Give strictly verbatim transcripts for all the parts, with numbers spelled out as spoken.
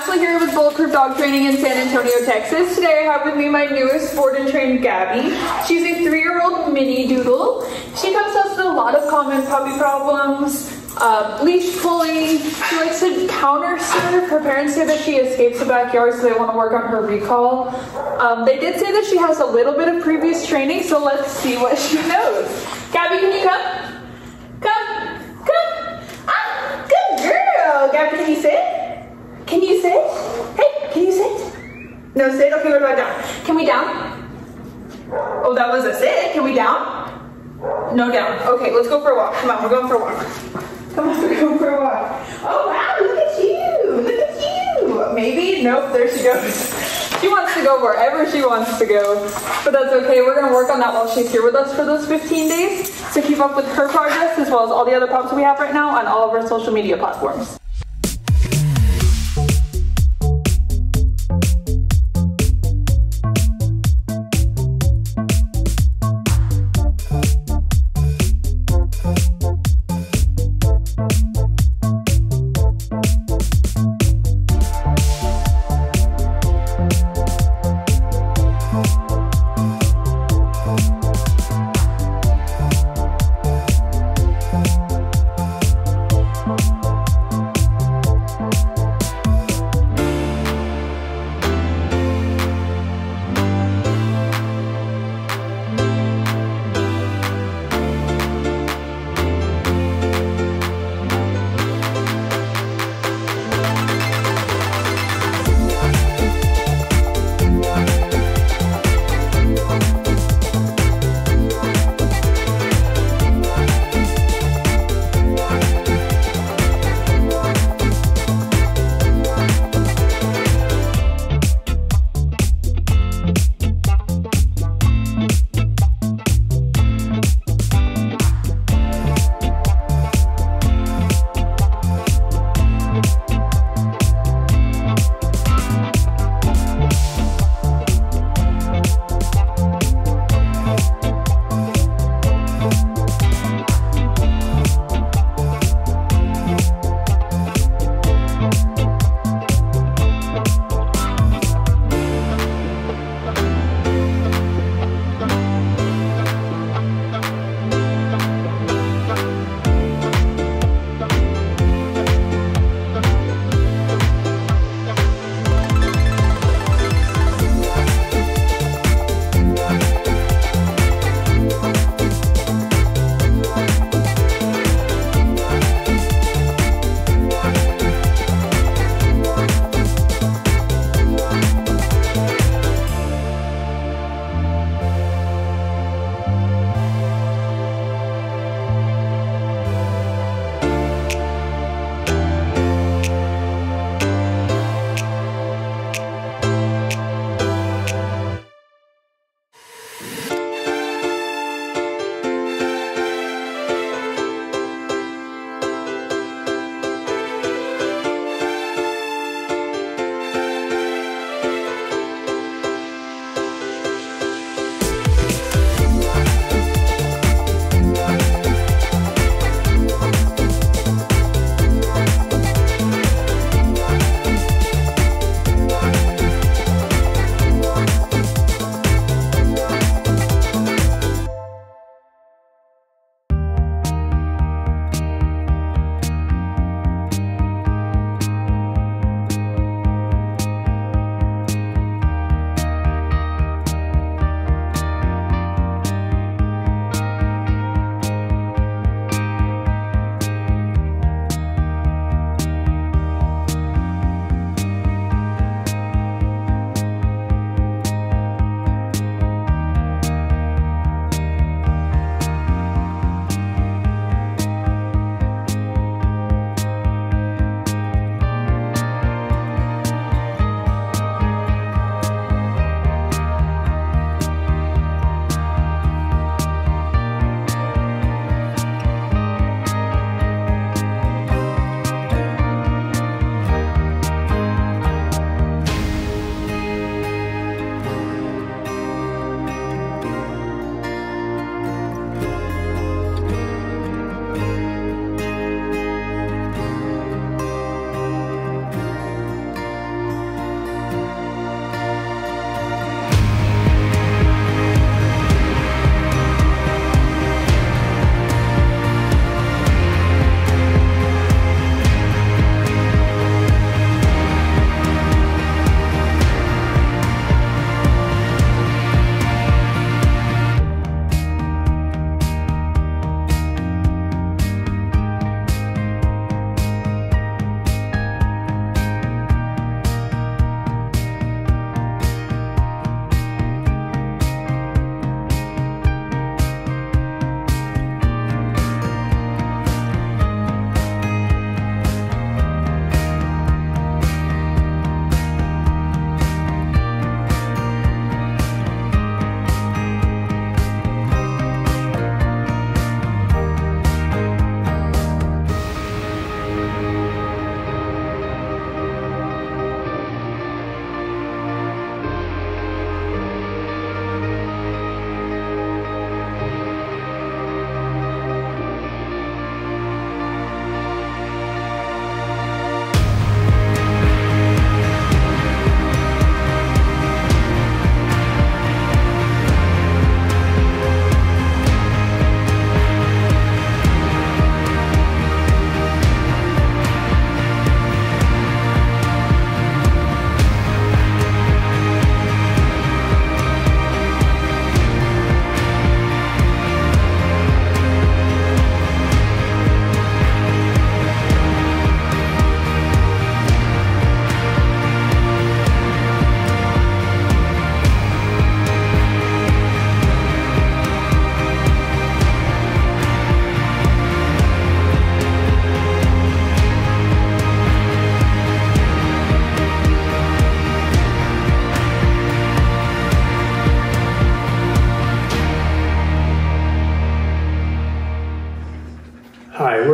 Ashley here with Bulletproof Dog Training in San Antonio, Texas. Today I have with me my newest board and trained Gabby. She's a three-year-old mini doodle. She comes up with a lot of common puppy problems, uh, leash pulling. She likes to counter serve. Her parents say that she escapes the backyard, so they want to work on her recall. Um, they did say that she has a little bit of previous training, so let's see what she knows. Gabby, can you come? Come, come. Ah, good girl. Gabby, can you sit? Can you sit? Hey, can you sit? No, sit? Okay, what about down? Can we down? Oh, that was a sit. Can we down? No, down. Okay, let's go for a walk. Come on, we're going for a walk. Come on, we're going for a walk. Oh, wow, look at you. Look at you. Maybe? Nope, there she goes. She wants to go wherever she wants to go, but that's okay. We're going to work on that while she's here with us for those fifteen days to keep up with her progress as well as all the other prompts we have right now on all of our social media platforms.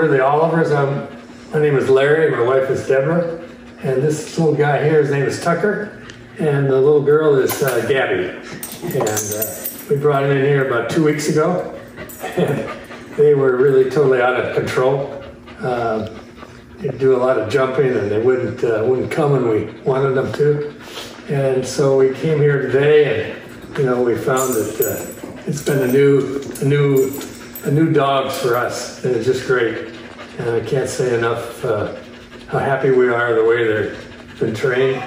We're the Olivers. I'm, my name is Larry, my wife is Deborah, and this little guy here, his name is Tucker, and the little girl is uh, Gabby. And uh, we brought him in here about two weeks ago, and they were really totally out of control. Uh, they'd do a lot of jumping, and they wouldn't, uh, wouldn't come when we wanted them to. And so we came here today, and you know, we found that uh, it's been a new, a new, a new dogs for us, and it's just great. And I can't say enough uh, how happy we are the way they've been trained.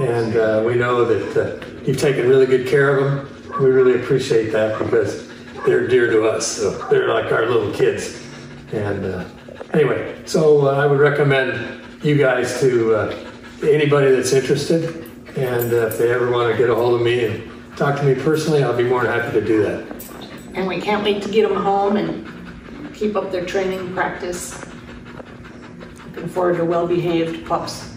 And uh, we know that uh, you've taken really good care of them. We really appreciate that because they're dear to us. So they're like our little kids. And uh, anyway, so uh, I would recommend you guys to uh, anybody that's interested. And uh, if they ever want to get a hold of me and talk to me personally, I'll be more than happy to do that. And we can't wait to get them home and keep up their training practice. Looking forward to well-behaved pups.